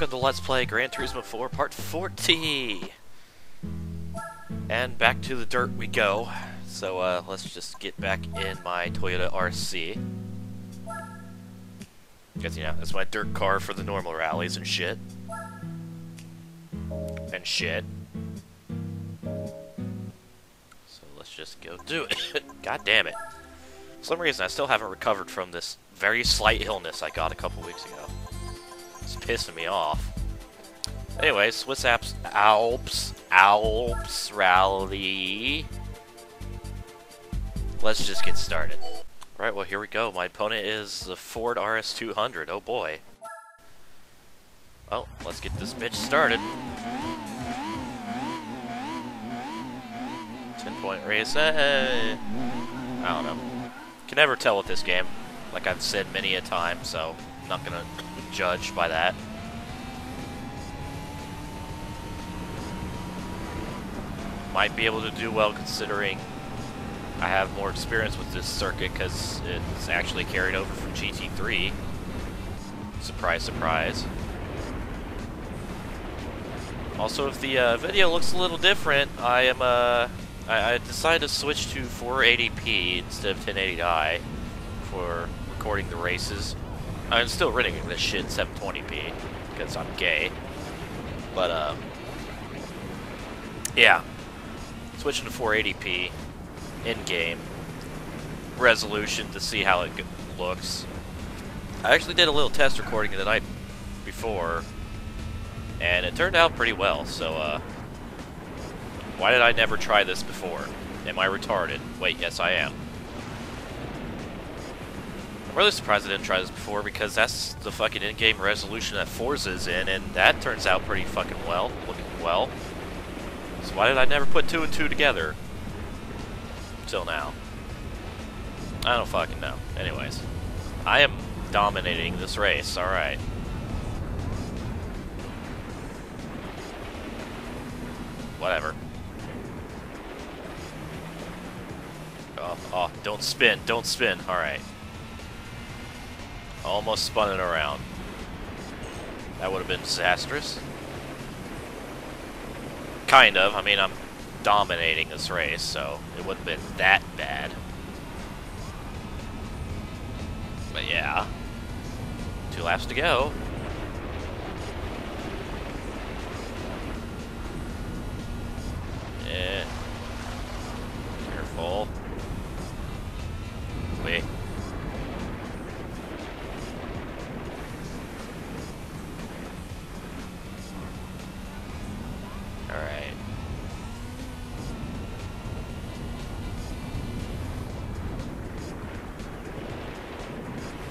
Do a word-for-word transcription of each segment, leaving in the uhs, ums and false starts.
welcome to Let's Play Gran Turismo four Part forty! And back to the dirt we go. So uh, let's just get back in my Toyota R C. Because, you know, that's my dirt car for the normal rallies and shit. And shit. So let's just go do it. God damn it. For some reason, I still haven't recovered from this very slight illness I got a couple weeks ago. It's pissing me off. Anyway, Swiss Alps, Alps, Alps Rally. Let's just get started. Right, well, here we go. My opponent is the Ford R S two hundred. Oh boy. Oh, let's get this bitch started. ten point race. Hey. I don't know. Can never tell with this game. Like I've said many a time, so I'm not gonna judge by that. Might be able to do well considering I have more experience with this circuit because it's actually carried over from G T three. Surprise, surprise. Also, if the uh, video looks a little different, I am uh, I, I decided to switch to four eighty p instead of ten eighty i for recording the races. I'm still ridding this shit seven twenty p because I'm gay, but um, yeah, switching to four eighty p in-game resolution to see how it g looks. I actually did a little test recording the night before, and it turned out pretty well. So, uh, why did I never try this before? Am I retarded? Wait, yes, I am. I'm really surprised I didn't try this before because that's the fucking in-game resolution that Forza's in, and that turns out pretty fucking well, looking well. So why did I never put two and two together? Till now. I don't fucking know. Anyways, I am dominating this race, alright. Whatever. Oh, oh, don't spin, don't spin, alright. Almost spun it around. That would have been disastrous. Kind of. I mean, I'm dominating this race, so it wouldn't have been that bad. But yeah. Two laps to go. Yeah. Careful. Wait.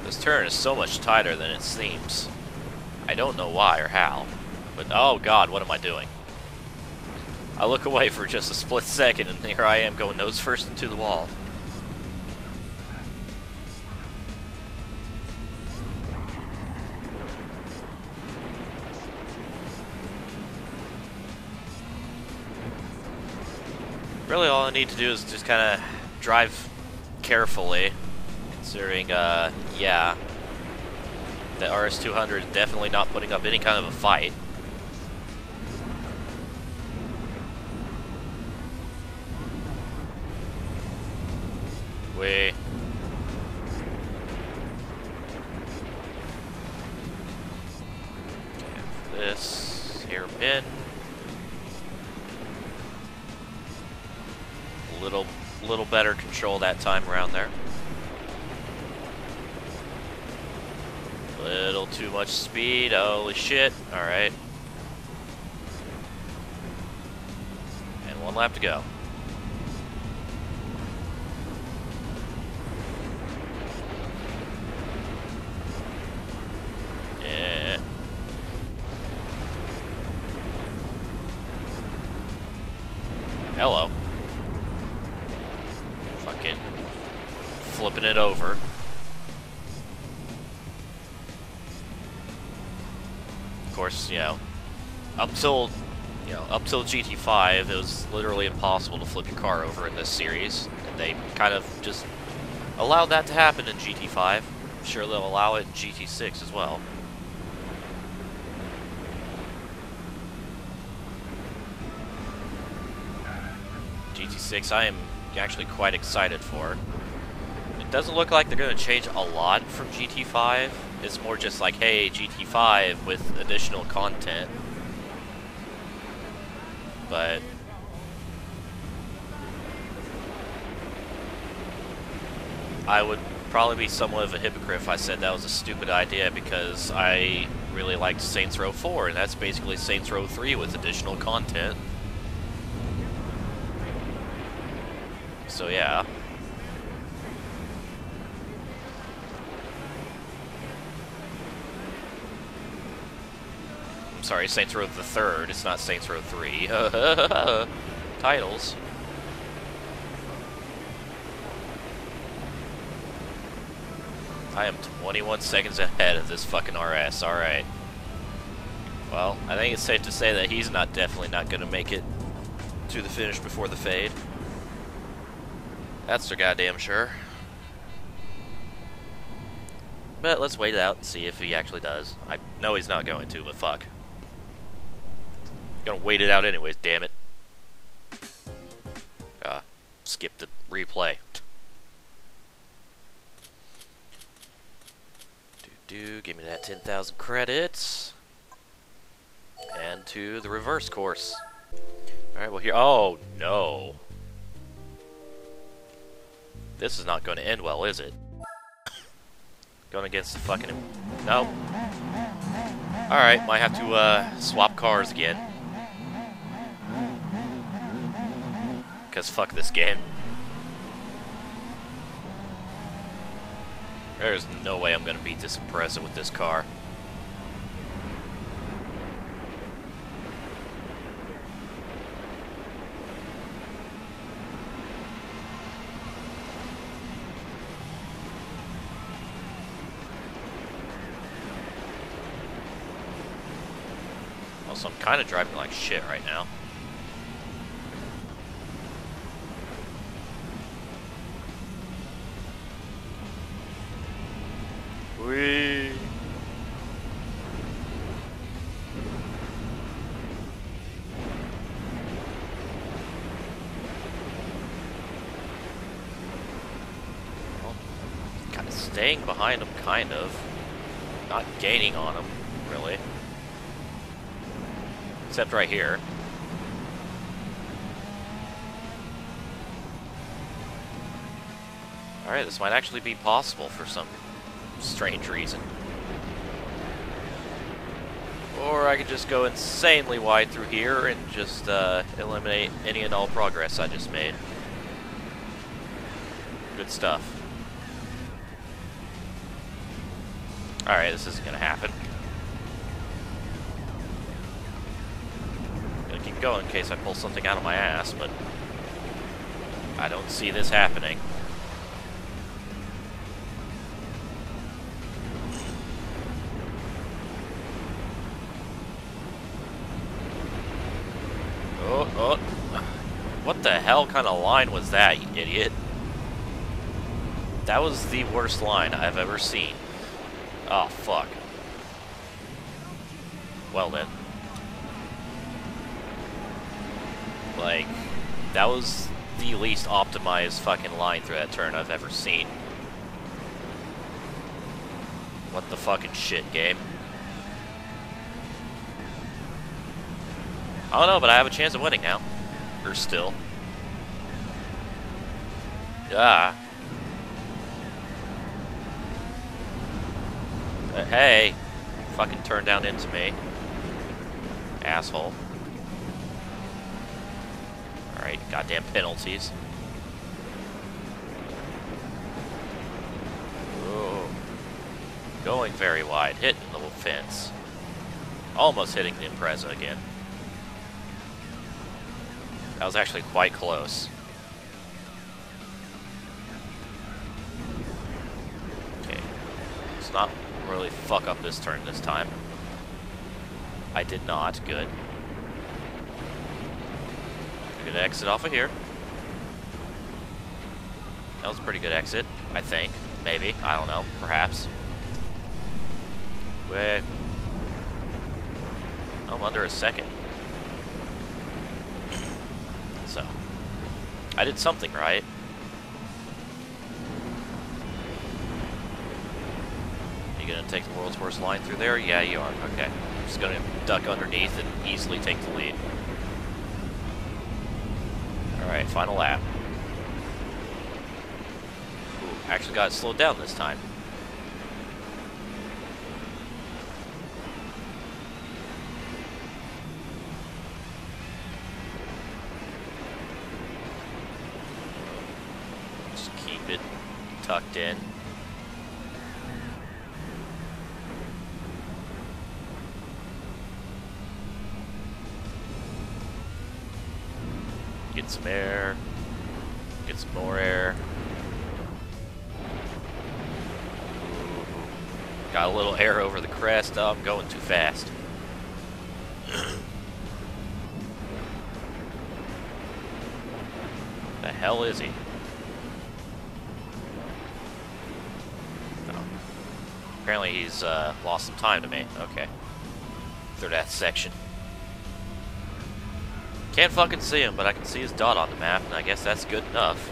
This turn is so much tighter than it seems. I don't know why or how, but oh god, what am I doing? I look away for just a split second and here I am going nose first into the wall. Really all I need to do is just kind of drive carefully. Considering, uh, yeah, the R S two hundred is definitely not putting up any kind of a fight. Wait. This here pin. A little, little better control that time around there. Little too much speed, holy shit. Alright. And one lap to go. Yeah. Hello. Fucking flipping it over. Course, you know, up till you know, up till G T five, it was literally impossible to flip your car over in this series, and they kind of just allowed that to happen in G T five. I'm sure they'll allow it in G T six as well. G T six I am actually quite excited for. It doesn't look like they're going to change a lot from G T five. It's more just like, hey, G T five with additional content. But I would probably be somewhat of a hypocrite if I said that was a stupid idea, because I really liked Saints Row four, and that's basically Saints Row three with additional content. So yeah. I'm sorry, Saints Row the Third, it's not Saints Row three. Titles. I am twenty-one seconds ahead of this fucking R S, alright. Well, I think it's safe to say that he's not definitely not going to make it to the finish before the fade. That's for goddamn sure. But let's wait it out and see if he actually does. I know he's not going to, but fuck. Gonna wait it out anyways, damn it. Uh, skip the replay. Do, give me that ten thousand credits. And to the reverse course. Alright, well here. Oh, no. This is not going to end well, is it? Going against the fucking. No. Alright, might have to uh, swap cars again. Because fuck this game. There's no way I'm going to beat this Impreza with this car. Also, I'm kind of driving like shit right now. Whee. Well, kind of staying behind him, kind of. Not gaining on him, really. Except right here. Alright, this might actually be possible for some strange reason. Or I could just go insanely wide through here and just uh, eliminate any and all progress I just made. Good stuff. Alright, this isn't gonna happen. I'm gonna keep going in case I pull something out of my ass, but I don't see this happening. What the hell kind of line was that, you idiot? That was the worst line I've ever seen. Oh, fuck. Well then. Like, that was the least optimized fucking line through that turn I've ever seen. What the fucking shit, game. I don't know, but I have a chance of winning now. Or still. Ah. Uh, hey. Fucking turn down into me. Asshole. Alright, goddamn penalties. Ooh. Going very wide. Hitting the little fence. Almost hitting the Impreza again. That was actually quite close. Okay. Let's not really fuck up this turn this time. I did not. Good. I'm gonna exit off of here. That was a pretty good exit, I think. Maybe. I don't know. Perhaps. Wait. I'm under a second. So, I did something right. You gonna take the world's worst line through there? Yeah, you are. Okay. I'm just gonna duck underneath and easily take the lead. Alright, final lap. Ooh, actually got it slowed down this time. Tucked in. Get some air. Get some more air. Got a little air over the crest. Oh, I'm going too fast. The hell is he? Apparently he's uh, lost some time to me. Okay. Through that section. Can't fucking see him, but I can see his dot on the map, and I guess that's good enough.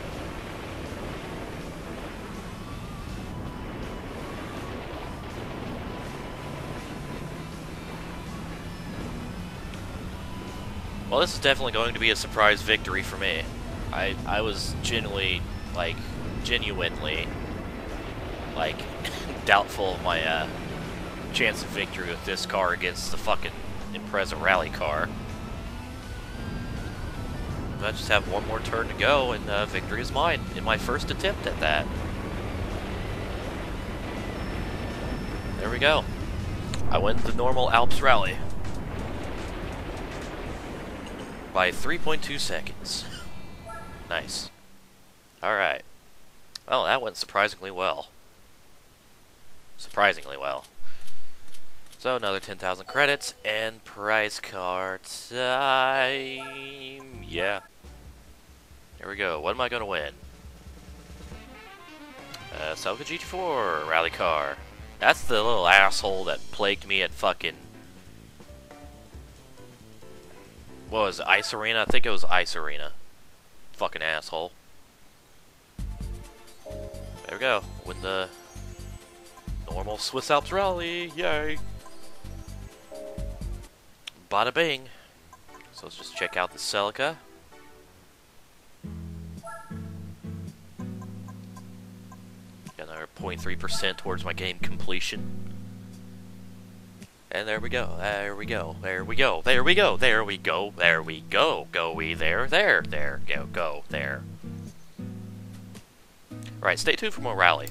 Well, this is definitely going to be a surprise victory for me. I, I was genuinely, like, genuinely, like... doubtful of my uh, chance of victory with this car against the fucking Impreza rally car. I just have one more turn to go and uh, victory is mine in my first attempt at that. There we go. I went the normal Alps rally by three point two seconds. Nice. Alright. Well, that went surprisingly well. Surprisingly well. So another ten thousand credits and prize card time. Yeah. Here we go. What am I going to win? Uh, Celica G T four rally car. That's the little asshole that plagued me at fucking... What was it? Ice Arena? I think it was Ice Arena. Fucking asshole. There we go. Win the... normal Swiss Alps rally, yay! Bada bing! So let's just check out the Celica. Got another zero point three percent towards my game completion. And there we go, there we go, there we go, there we go, there we go, there we go, go we there, there, there, go, go, there. Alright, stay tuned for more rally.